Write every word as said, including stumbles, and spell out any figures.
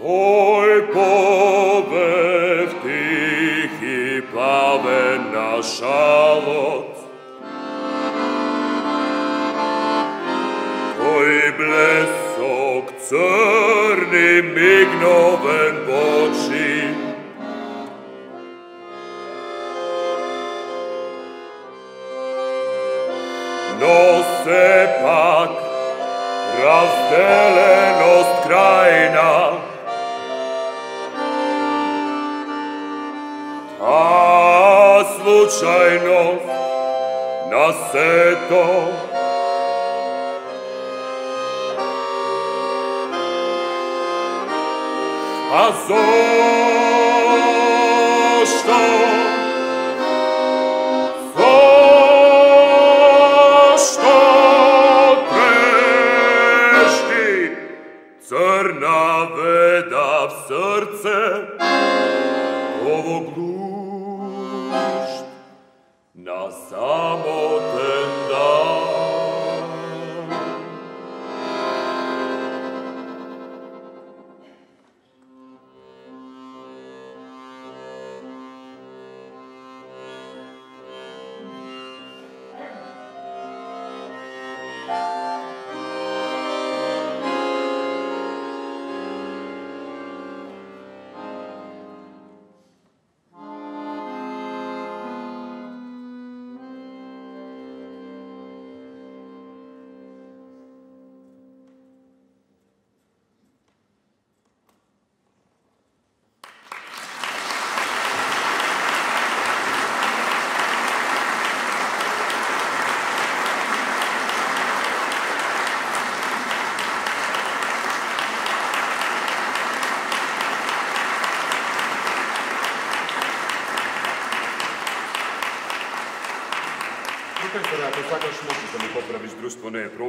Tvoj povev tichý plamen naša loď. Tvoj blesok crný mignoven očí. No se pak razdelenost krajna, a slučajnost na seto. A zašto? Crna veda v srce ovog glušt na samoten dan. Kako je to da ako svakaš moći da mi popraviš društvo, ne je problem.